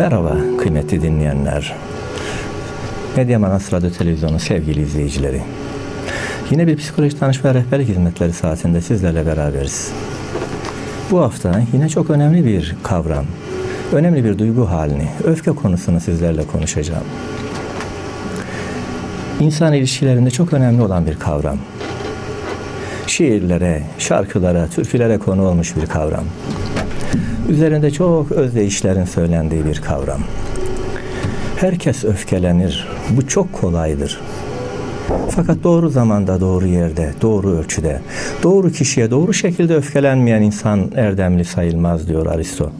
Merhaba kıymetli dinleyenler. Medya Manas Radyo Televizyonu sevgili izleyicileri. Yine bir psikolojik danışma ve rehberlik hizmetleri saatinde sizlerle beraberiz. Bu hafta yine çok önemli bir kavram, önemli bir duygu halini, öfke konusunu sizlerle konuşacağım. İnsan ilişkilerinde çok önemli olan bir kavram. Şiirlere, şarkılara, türkülere konu olmuş bir kavram. Üzerinde çok özdeyişlerin söylendiği bir kavram. Herkes öfkelenir. Bu çok kolaydır. Fakat doğru zamanda, doğru yerde, doğru ölçüde, doğru kişiye, doğru şekilde öfkelenmeyen insan erdemli sayılmaz diyor Aristo.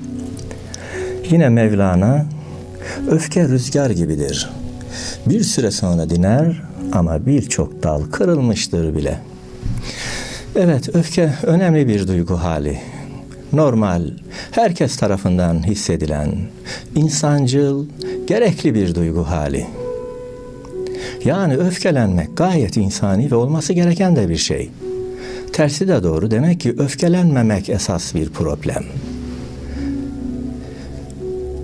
Yine Mevlana, öfke rüzgar gibidir. Bir süre sonra diner ama birçok dal kırılmıştır bile. Evet, öfke önemli bir duygu hali. Normal, herkes tarafından hissedilen, insancıl, gerekli bir duygu hali. Yani öfkelenmek gayet insani ve olması gereken de bir şey. Tersi de doğru. Demek ki öfkelenmemek esas bir problem.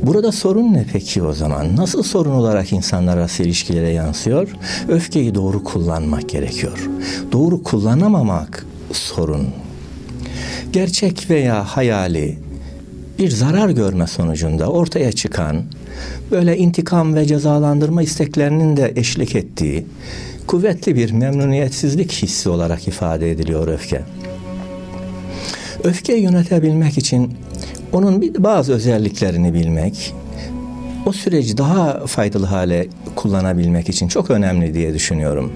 Burada sorun ne peki o zaman? Nasıl sorun olarak insanlar arası ilişkilere yansıyor? Öfkeyi doğru kullanmak gerekiyor. Doğru kullanamamak sorun. Gerçek veya hayali bir zarar görme sonucunda ortaya çıkan, böyle intikam ve cezalandırma isteklerinin de eşlik ettiği kuvvetli bir memnuniyetsizlik hissi olarak ifade ediliyor öfke. Öfkeyi yönetebilmek için onun bazı özelliklerini bilmek, o süreci daha faydalı hale kullanabilmek için çok önemli diye düşünüyorum.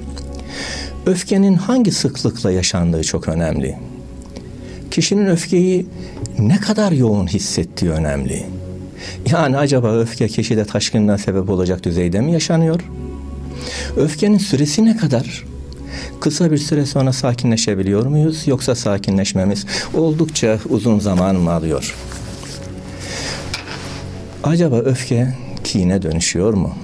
Öfkenin hangi sıklıkla yaşandığı çok önemli. Kişinin öfkeyi ne kadar yoğun hissettiği önemli. Yani acaba öfke kişide taşkınlığa sebep olacak düzeyde mi yaşanıyor? Öfkenin süresi ne kadar? Kısa bir süre sonra sakinleşebiliyor muyuz? Yoksa sakinleşmemiz oldukça uzun zaman mı alıyor? Acaba öfke kine dönüşüyor mu?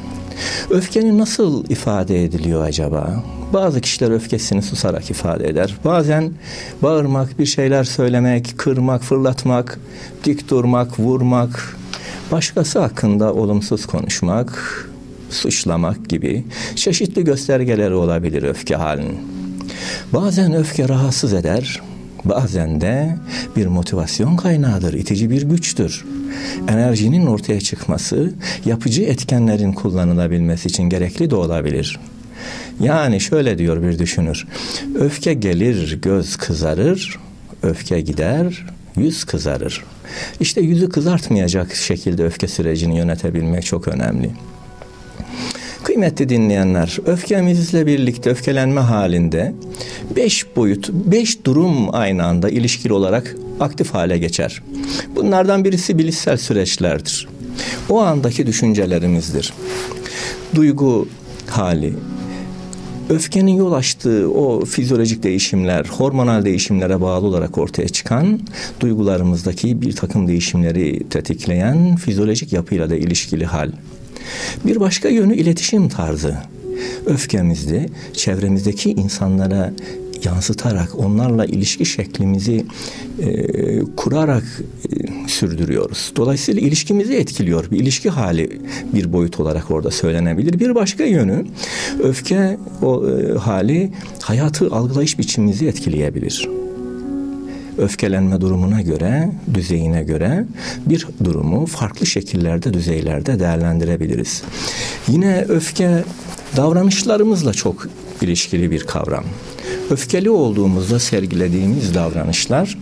Öfkenin nasıl ifade ediliyor acaba? Bazı kişiler öfkesini susarak ifade eder. Bazen bağırmak, bir şeyler söylemek, kırmak, fırlatmak, dik durmak, vurmak, başkası hakkında olumsuz konuşmak, suçlamak gibi çeşitli göstergeleri olabilir öfke halinin. Bazen öfke rahatsız eder, bazen de bir motivasyon kaynağıdır, itici bir güçtür. Enerjinin ortaya çıkması, yapıcı etkenlerin kullanılabilmesi için gerekli de olabilir. Yani şöyle diyor bir düşünür: öfke gelir, göz kızarır, öfke gider, yüz kızarır. İşte yüzü kızartmayacak şekilde öfke sürecini yönetebilmek çok önemli. Kıymetli dinleyenler, öfkemizle birlikte öfkelenme halinde 5 boyut, 5 durum aynı anda ilişkili olarak aktif hale geçer. Bunlardan birisi bilişsel süreçlerdir. O andaki düşüncelerimizdir. Duygu hali, öfkenin yol açtığı o fizyolojik değişimler, hormonal değişimlere bağlı olarak ortaya çıkan, duygularımızdaki bir takım değişimleri tetikleyen fizyolojik yapıyla da ilişkili hal. Bir başka yönü iletişim tarzı. Öfkemizi çevremizdeki insanlara yansıtarak, onlarla ilişki şeklimizi kurarak sürdürüyoruz. Dolayısıyla ilişkimizi etkiliyor. Bir ilişki hali bir boyut olarak orada söylenebilir. Bir başka yönü, öfke hali hayatı algılayış biçimimizi etkileyebilir. Öfkelenme durumuna göre, düzeyine göre bir durumu farklı şekillerde, düzeylerde değerlendirebiliriz. Yine öfke davranışlarımızla çok ilişkili bir kavram. Öfkeli olduğumuzda sergilediğimiz davranışlar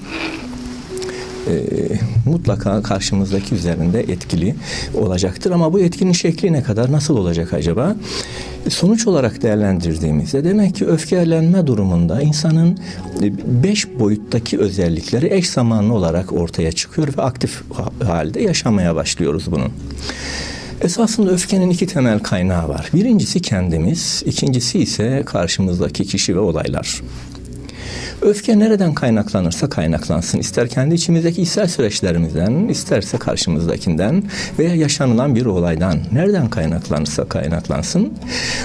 mutlaka karşımızdaki üzerinde etkili olacaktır. Ama bu etkinin şekli ne kadar, nasıl olacak acaba? Sonuç olarak değerlendirdiğimizde demek ki öfkelenme durumunda insanın 5 boyuttaki özellikleri eş zamanlı olarak ortaya çıkıyor ve aktif halde yaşamaya başlıyoruz bunun. Esasında öfkenin 2 temel kaynağı var. Birincisi kendimiz, ikincisi ise karşımızdaki kişi ve olaylar. Öfke nereden kaynaklanırsa kaynaklansın, ister kendi içimizdeki içsel süreçlerimizden, isterse karşımızdakinden veya yaşanılan bir olaydan, nereden kaynaklanırsa kaynaklansın,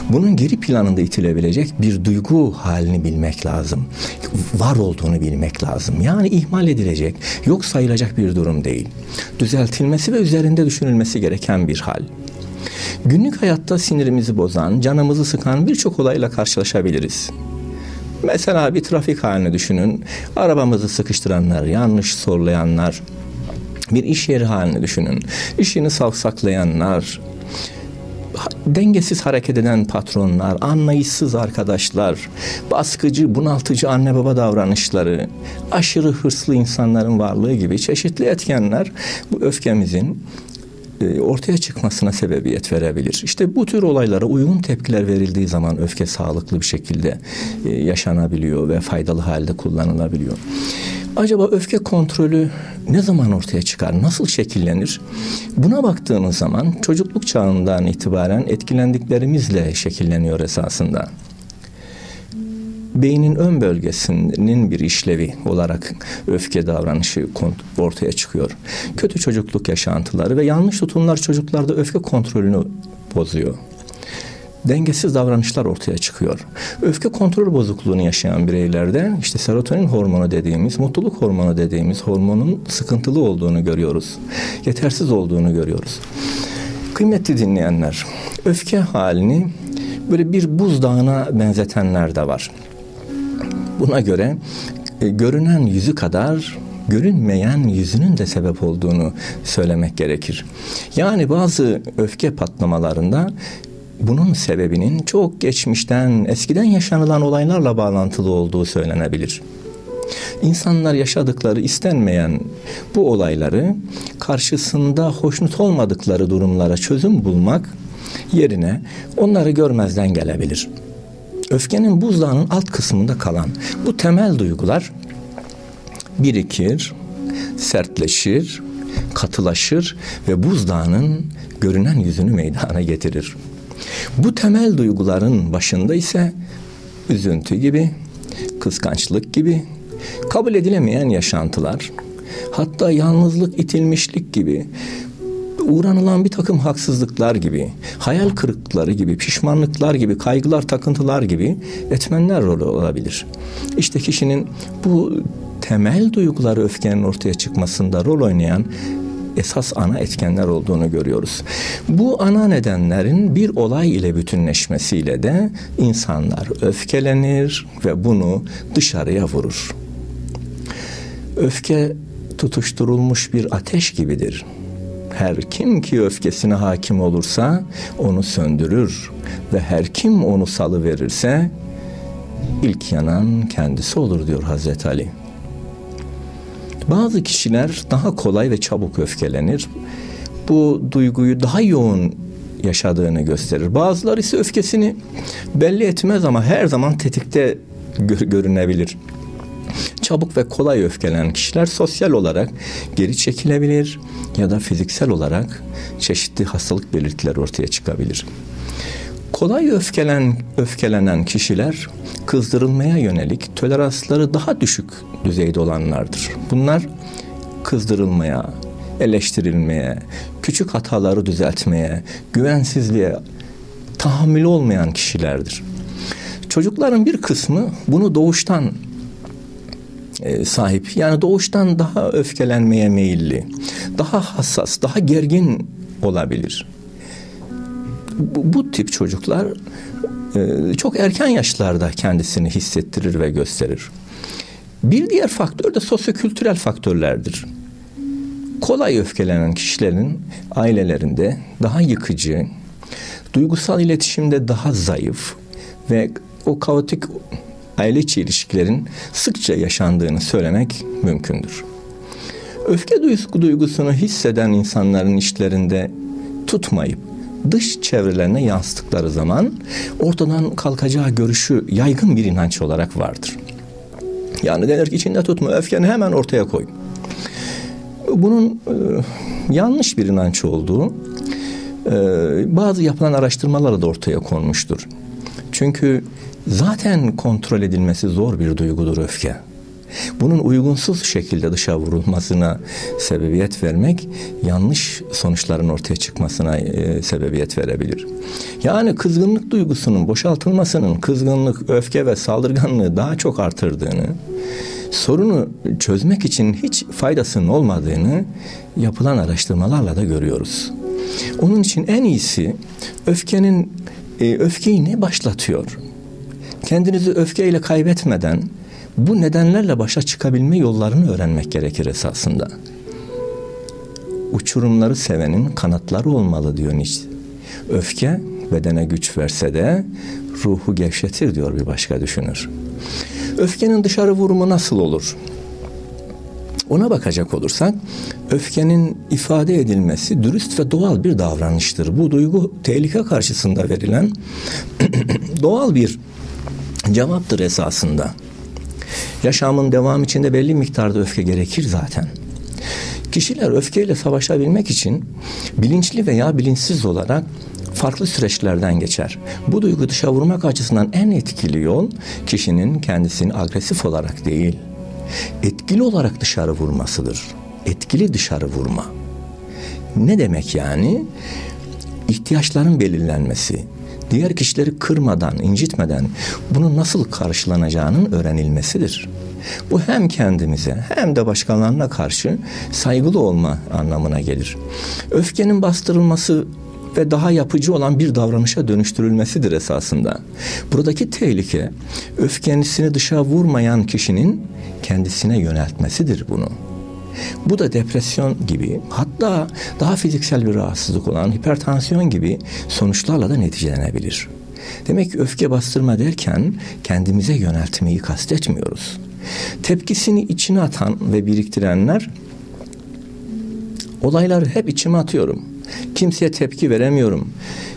bunun geri planında itilebilecek bir duygu halini bilmek lazım. Var olduğunu bilmek lazım. Yani ihmal edilecek, yok sayılacak bir durum değil. Düzeltilmesi ve üzerinde düşünülmesi gereken bir hal. Günlük hayatta sinirimizi bozan, canımızı sıkan birçok olayla karşılaşabiliriz. Mesela bir trafik halini düşünün. Arabamızı sıkıştıranlar, yanlış sorulayanlar. Bir iş yeri halini düşünün. İşini savsaklayanlar, dengesiz hareket eden patronlar, anlayışsız arkadaşlar, baskıcı, bunaltıcı anne baba davranışları, aşırı hırslı insanların varlığı gibi çeşitli etkenler bu öfkemizin ortaya çıkmasına sebebiyet verebilir. İşte bu tür olaylara uygun tepkiler verildiği zaman öfke sağlıklı bir şekilde yaşanabiliyor ve faydalı halde kullanılabiliyor. Acaba öfke kontrolü ne zaman ortaya çıkar? Nasıl şekillenir? Buna baktığınız zaman çocukluk çağından itibaren etkilendiklerimizle şekilleniyor esasında. Beynin ön bölgesinin bir işlevi olarak öfke davranışı ortaya çıkıyor. Kötü çocukluk yaşantıları ve yanlış tutumlar çocuklarda öfke kontrolünü bozuyor. Dengesiz davranışlar ortaya çıkıyor. Öfke kontrol bozukluğunu yaşayan bireylerde işte serotonin hormonu dediğimiz, mutluluk hormonu dediğimiz hormonun sıkıntılı olduğunu görüyoruz. Yetersiz olduğunu görüyoruz. Kıymetli dinleyenler, öfke halini böyle bir buzdağına benzetenler de var. Buna göre görünen yüzü kadar görünmeyen yüzünün de sebep olduğunu söylemek gerekir. Yani bazı öfke patlamalarında bunun sebebinin çok geçmişten, eskiden yaşanılan olaylarla bağlantılı olduğu söylenebilir. İnsanlar yaşadıkları istenmeyen bu olayları karşısında hoşnut olmadıkları durumlara çözüm bulmak yerine onları görmezden gelebilir. Öfkenin buzdağının alt kısmında kalan bu temel duygular birikir, sertleşir, katılaşır ve buzdağının görünen yüzünü meydana getirir. Bu temel duyguların başında ise üzüntü gibi, kıskançlık gibi, kabul edilemeyen yaşantılar, hatta yalnızlık, itilmişlik gibi, uğranılan bir takım haksızlıklar gibi, hayal kırıklıkları gibi, pişmanlıklar gibi, kaygılar, takıntılar gibi etmenler rolü olabilir. İşte kişinin bu temel duyguları öfkenin ortaya çıkmasında rol oynayan esas ana etkenler olduğunu görüyoruz. Bu ana nedenlerin bir olay ile bütünleşmesiyle de insanlar öfkelenir ve bunu dışarıya vurur. Öfke tutuşturulmuş bir ateş gibidir. Her kim ki öfkesine hakim olursa onu söndürür ve her kim onu salıverirse ilk yanan kendisi olur diyor Hz. Ali. Bazı kişiler daha kolay ve çabuk öfkelenir. Bu duyguyu daha yoğun yaşadığını gösterir. Bazıları ise öfkesini belli etmez ama her zaman tetikte görünebilir. Çabuk ve kolay öfkelenen kişiler sosyal olarak geri çekilebilir ya da fiziksel olarak çeşitli hastalık belirtileri ortaya çıkabilir. Kolay öfkelenen kişiler kızdırılmaya yönelik toleransları daha düşük düzeyde olanlardır. Bunlar kızdırılmaya, eleştirilmeye, küçük hataları düzeltmeye, güvensizliğe tahammülü olmayan kişilerdir. Çocukların bir kısmı bunu doğuştan sahip, yani doğuştan daha öfkelenmeye meyilli, daha hassas, daha gergin olabilir. Bu tip çocuklar çok erken yaşlarda kendisini hissettirir ve gösterir. Bir diğer faktör de sosyokültürel faktörlerdir. Kolay öfkelenen kişilerin ailelerinde daha yıkıcı, duygusal iletişimde daha zayıf ve o kaotik aile içi ilişkilerin sıkça yaşandığını söylemek mümkündür. Öfke duygusunu hisseden insanların içlerinde tutmayıp dış çevrelerine yansıttıkları zaman ortadan kalkacağı görüşü yaygın bir inanç olarak vardır. Yani denir ki içinde tutma, öfkeni hemen ortaya koy. Bunun yanlış bir inanç olduğu bazı yapılan araştırmalara da ortaya konmuştur. Çünkü Zaten kontrol edilmesi zor bir duygudur öfke. Bunun uygunsuz şekilde dışa vurulmasına sebebiyet vermek, yanlış sonuçların ortaya çıkmasına sebebiyet verebilir. Yani kızgınlık duygusunun boşaltılmasının kızgınlık, öfke ve saldırganlığı daha çok artırdığını, sorunu çözmek için hiç faydasının olmadığını yapılan araştırmalarla da görüyoruz. Onun için en iyisi öfkeyi ne başlatıyor? Kendinizi öfkeyle kaybetmeden bu nedenlerle başa çıkabilme yollarını öğrenmek gerekir esasında. Uçurumları sevenin kanatları olmalı diyor Nietzsche. Öfke bedene güç verse de ruhu gevşetir diyor bir başka düşünür. Öfkenin dışarı vurumu nasıl olur? Ona bakacak olursak, öfkenin ifade edilmesi dürüst ve doğal bir davranıştır. Bu duygu tehlike karşısında verilen doğal bir cevaptır esasında. Yaşamın devamı için de belli miktarda öfke gerekir zaten. Kişiler öfkeyle savaşabilmek için bilinçli veya bilinçsiz olarak farklı süreçlerden geçer. Bu duygu dışa vurmak açısından en etkili yol, kişinin kendisini agresif olarak değil, etkili olarak dışarı vurmasıdır. Etkili dışarı vurma. Ne demek yani? İhtiyaçların belirlenmesi, diğer kişileri kırmadan, incitmeden bunun nasıl karşılanacağının öğrenilmesidir. Bu hem kendimize hem de başkalarına karşı saygılı olma anlamına gelir. Öfkenin bastırılması ve daha yapıcı olan bir davranışa dönüştürülmesidir esasında. Buradaki tehlike, öfkesini dışa vurmayan kişinin kendisine yöneltmesidir bunu. Bu da depresyon gibi, hatta daha fiziksel bir rahatsızlık olan hipertansiyon gibi sonuçlarla da neticelenebilir. Demek ki öfke bastırma derken kendimize yöneltmeyi kastetmiyoruz. Tepkisini içine atan ve biriktirenler, olayları hep içime atıyorum, kimseye tepki veremiyorum,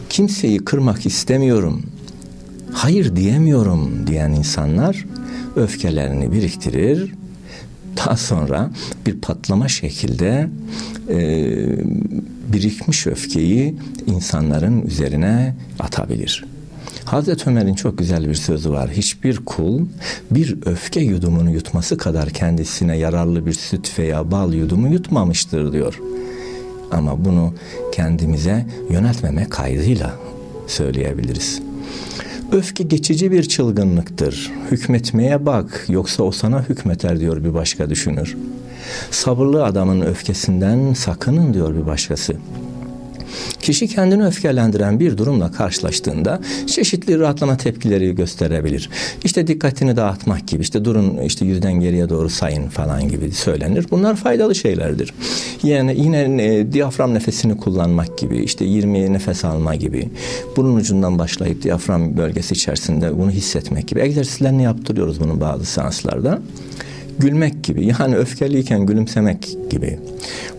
kimseyi kırmak istemiyorum, hayır diyemiyorum diyen insanlar öfkelerini biriktirir. Daha sonra bir patlama şekilde birikmiş öfkeyi insanların üzerine atabilir. Hazreti Ömer'in çok güzel bir sözü var. Hiçbir kul bir öfke yudumunu yutması kadar kendisine yararlı bir süt veya bal yudumu yutmamıştır diyor. Ama bunu kendimize yöneltmeme kaydıyla söyleyebiliriz. Öfke geçici bir çılgınlıktır. Hükmetmeye bak, yoksa o sana hükmeter diyor bir başka düşünür. Sabırlı adamın öfkesinden sakının diyor bir başkası. Kişi kendini öfkelendiren bir durumla karşılaştığında çeşitli rahatlama tepkileri gösterebilir. İşte dikkatini dağıtmak gibi, işte durun, işte 100'den geriye doğru sayın falan gibi söylenir. Bunlar faydalı şeylerdir. Yani yine diyafram nefesini kullanmak gibi, işte 20 nefes alma gibi, bunun ucundan başlayıp diyafram bölgesi içerisinde bunu hissetmek gibi egzersizlerini yaptırıyoruz bunu bazı seanslarda. Gülmek gibi, yani öfkeliyken gülümsemek gibi.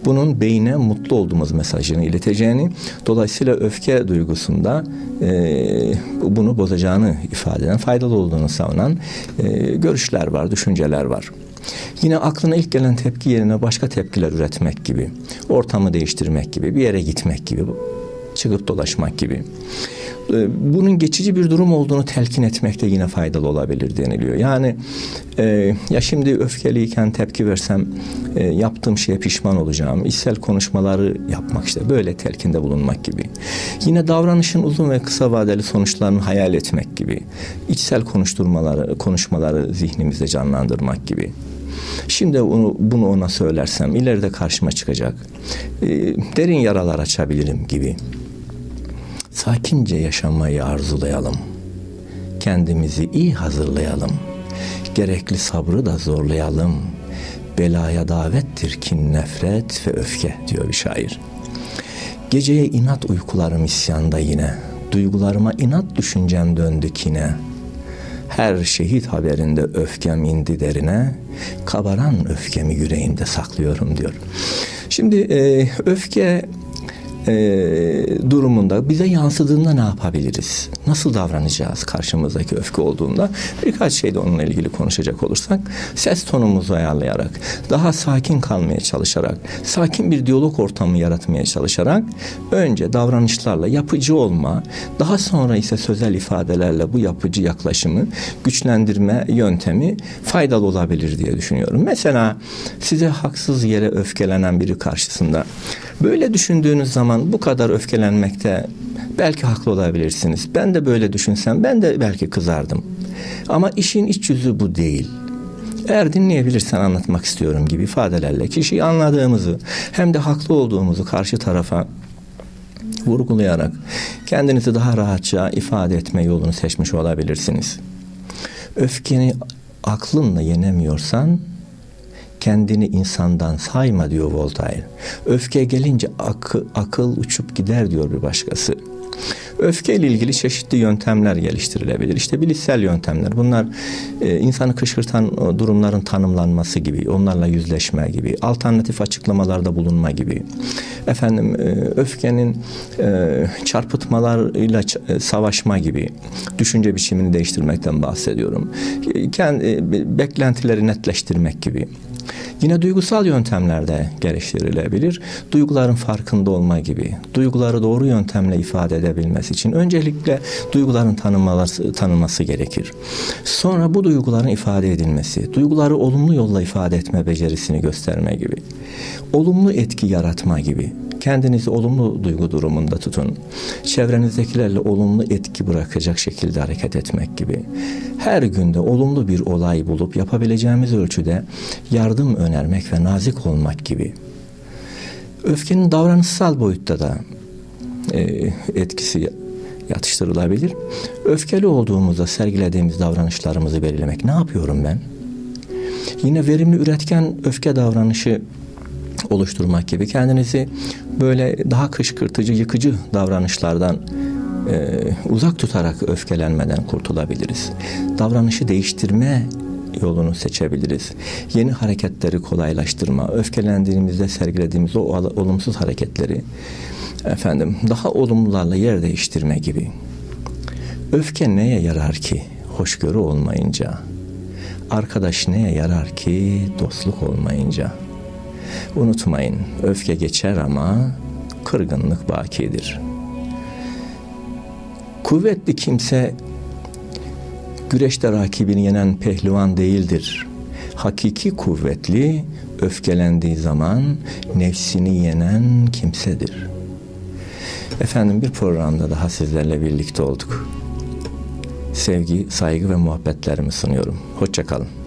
Bunun beyne mutlu olduğumuz mesajını ileteceğini, dolayısıyla öfke duygusunda bunu bozacağını ifade eden, faydalı olduğunu savunan görüşler var, düşünceler var. Yine aklına ilk gelen tepki yerine başka tepkiler üretmek gibi, ortamı değiştirmek gibi, bir yere gitmek gibi, çıkıp dolaşmak gibi. Bunun geçici bir durum olduğunu telkin etmek de yine faydalı olabilir deniliyor. Yani ya şimdi öfkeliyken tepki versem yaptığım şeye pişman olacağım. İçsel konuşmaları yapmak, işte böyle telkinde bulunmak gibi. Yine davranışın uzun ve kısa vadeli sonuçlarını hayal etmek gibi. İçsel konuşmaları zihnimizde canlandırmak gibi. Şimdi bunu ona söylersem ileride karşıma çıkacak. Derin yaralar açabilirim gibi. Sakince yaşamayı arzulayalım. Kendimizi iyi hazırlayalım. Gerekli sabrı da zorlayalım. Belaya davettir kin, nefret ve öfke diyor bir şair. Geceye inat uykularım isyanda yine. Duygularıma inat düşüncem döndü kine. Her şehit haberinde öfkem indi derine. Kabaran öfkemi yüreğimde saklıyorum diyor. Şimdi öfke durumunda bize yansıdığında ne yapabiliriz? nasıl davranacağız karşımızdaki öfke olduğunda? Birkaç şey de onunla ilgili konuşacak olursak, ses tonumuzu ayarlayarak, daha sakin kalmaya çalışarak, sakin bir diyalog ortamı yaratmaya çalışarak önce davranışlarla yapıcı olma, daha sonra ise sözel ifadelerle bu yapıcı yaklaşımı güçlendirme yöntemi faydalı olabilir diye düşünüyorum. Mesela size haksız yere öfkelenen biri karşısında böyle düşündüğünüz zaman bu kadar öfkelenmekte belki haklı olabilirsiniz. Ben de böyle düşünsem ben de belki kızardım. Ama işin iç yüzü bu değil. Eğer dinleyebilirsen anlatmak istiyorum gibi ifadelerle kişiyi anladığımızı hem de haklı olduğumuzu karşı tarafa vurgulayarak kendinizi daha rahatça ifade etme yolunu seçmiş olabilirsiniz. Öfkeni aklınla yenemiyorsan kendini insandan sayma diyor Voltaire. Öfke gelince akıl uçup gider diyor bir başkası. Öfke ile ilgili çeşitli yöntemler geliştirilebilir. İşte bilişsel yöntemler. Bunlar insanı kışkırtan durumların tanımlanması gibi, onlarla yüzleşme gibi, alternatif açıklamalarda bulunma gibi. Efendim öfkenin çarpıtmalarıyla savaşma gibi düşünce biçimini değiştirmekten bahsediyorum. Beklentileri netleştirmek gibi. Yine duygusal yöntemlerde geliştirilebilir. Duyguların farkında olma gibi. Duyguları doğru yöntemle ifade edebilmesi için öncelikle duyguların tanınması gerekir. Sonra bu duyguların ifade edilmesi, duyguları olumlu yolla ifade etme becerisini gösterme gibi. Olumlu etki yaratma gibi. Kendinizi olumlu duygu durumunda tutun. Çevrenizdekilerle olumlu etki bırakacak şekilde hareket etmek gibi. Her günde olumlu bir olay bulup yapabileceğimiz ölçüde yardım önermek ve nazik olmak gibi. Öfkenin davranışsal boyutta da etkisi yatıştırılabilir. Öfkeli olduğumuzda sergilediğimiz davranışlarımızı belirlemek. Ne yapıyorum ben? Yine verimli üretken öfke davranışı oluşturmak gibi. Kendinizi böyle daha kışkırtıcı, yıkıcı davranışlardan uzak tutarak öfkelenmeden kurtulabiliriz. Davranışı değiştirme yolunu seçebiliriz. Yeni hareketleri kolaylaştırma, öfkelendiğimizde sergilediğimiz o olumsuz hareketleri efendim daha olumlularla yer değiştirme gibi. Öfke neye yarar ki hoşgörü olmayınca? Arkadaş neye yarar ki dostluk olmayınca? Unutmayın, öfke geçer ama kırgınlık bakidir. Kuvvetli kimse güreşte rakibini yenen pehlivan değildir. Hakiki kuvvetli, öfkelendiği zaman nefsini yenen kimsedir. Efendim bir programda daha sizlerle birlikte olduk. Sevgi, saygı ve muhabbetlerimi sunuyorum. Hoşça kalın.